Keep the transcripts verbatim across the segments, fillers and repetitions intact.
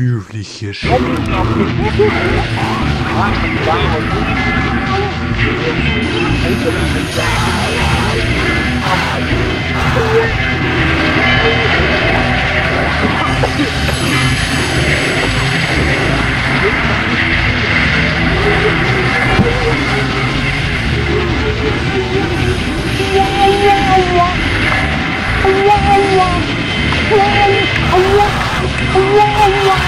Natürliche Schönheit.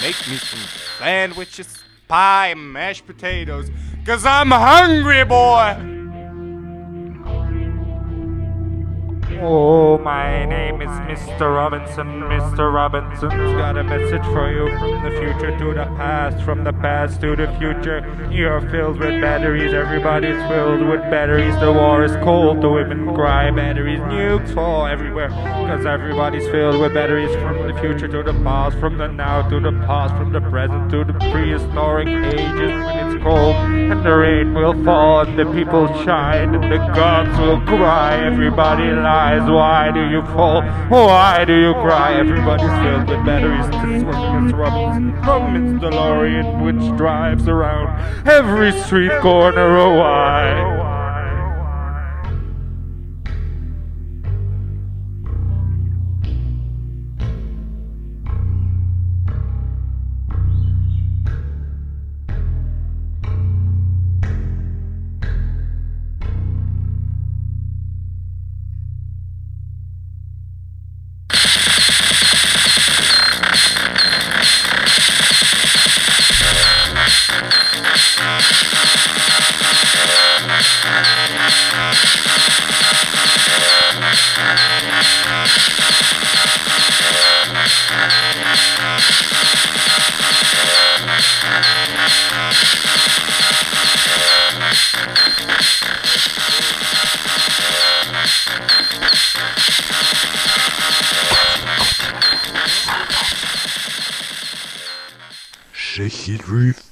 Make me some sandwiches, pie, and mashed potatoes, 'cause I'm hungry, boy! Oh, my name is Mister Robinson. Mister Robinson's got a message for you from the future to the past, from the past to the future. You're filled with batteries, everybody's filled with batteries. The war is cold, the women cry, batteries, nukes fall everywhere. 'Cause everybody's filled with batteries, from the future to the past, from the now to the past, from the present to the prehistoric ages. When it's cold and the rain will fall and the people shine and the gods will cry, everybody lies. Why do you fall? Why do you cry? Everybody's filled with batteries. This one is Robinson from its DeLorean, which drives around every street corner. Oh, why? Shake it, roof.